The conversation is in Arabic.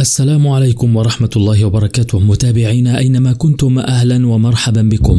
السلام عليكم ورحمة الله وبركاته متابعينا أينما كنتم، أهلا ومرحبا بكم.